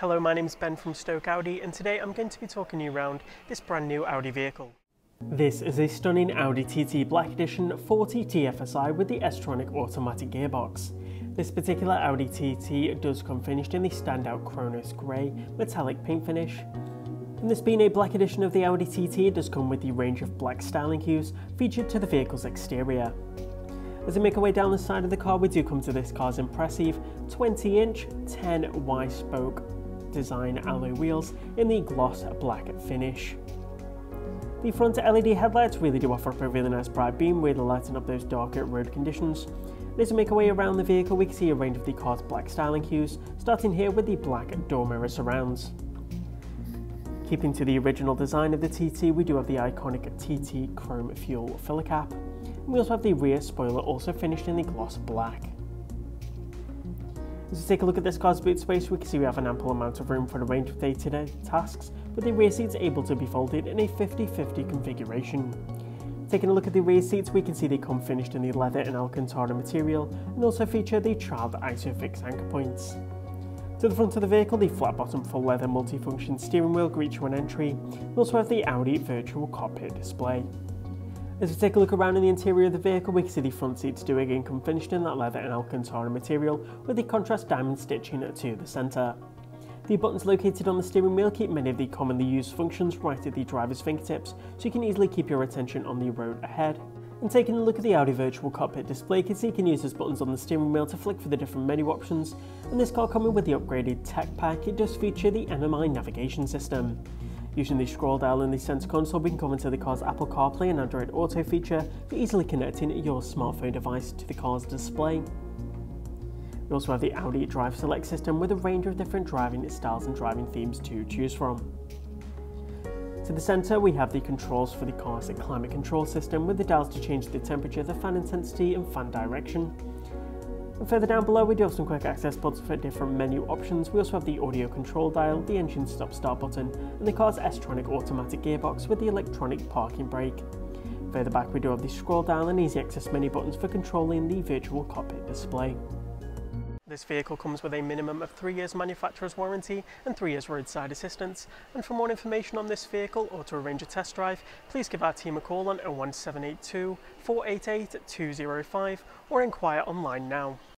Hello, my name's Ben from Stoke Audi, and today I'm going to be talking you around this brand new Audi vehicle. This is a stunning Audi TT Black Edition 40 TFSI with the S-Tronic automatic gearbox. This particular Audi TT does come finished in the standout Kronos gray metallic paint finish. And this being a black edition of the Audi TT, it does come with the range of black styling hues featured to the vehicle's exterior. As we make our way down the side of the car, we do come to this car's impressive 20-inch 10 Y-spoke design alloy wheels in the gloss black finish. The front LED headlights really do offer up a really nice bright beam, really lighting up those darker road conditions. And as we make our way around the vehicle, we can see a range of the car's black styling hues, starting here with the black door mirror surrounds. Keeping to the original design of the TT, we do have the iconic TT chrome fuel filler cap. We also have the rear spoiler also finished in the gloss black. As we take a look at this car's boot space, we can see we have an ample amount of room for a range of day-to-day tasks, with the rear seats able to be folded in a 50-50 configuration. Taking a look at the rear seats, we can see they come finished in the leather and Alcantara material, and also feature the child ISOFIX anchor points. To the front of the vehicle, the flat bottom full leather multifunction steering wheel greets you on entry. We also have the Audi Virtual Cockpit display. As we take a look around in the interior of the vehicle, we can see the front seats do again come finished in that leather and Alcantara material with the contrast diamond stitching to the centre. The buttons located on the steering wheel keep many of the commonly used functions right at the driver's fingertips, so you can easily keep your attention on the road ahead. And taking a look at the Audi Virtual Cockpit display, you can use those buttons on the steering wheel to flick for the different menu options, and this car coming with the upgraded tech pack, it does feature the MMI navigation system. Using the scroll dial in the center console, we can come into the car's Apple CarPlay and Android Auto feature for easily connecting your smartphone device to the car's display. We also have the Audi Drive Select system with a range of different driving styles and driving themes to choose from. To the center, we have the controls for the car's climate control system with the dials to change the temperature, the fan intensity and fan direction. And further down below, we do have some quick access buttons for different menu options. We also have the audio control dial, the engine stop-start button, and the car's S-Tronic automatic gearbox with the electronic parking brake. Further back, we do have the scroll dial and easy access menu buttons for controlling the virtual cockpit display. This vehicle comes with a minimum of 3 years manufacturer's warranty and 3 years roadside assistance. And for more information on this vehicle or to arrange a test drive, please give our team a call on 01782 488 205 or inquire online now.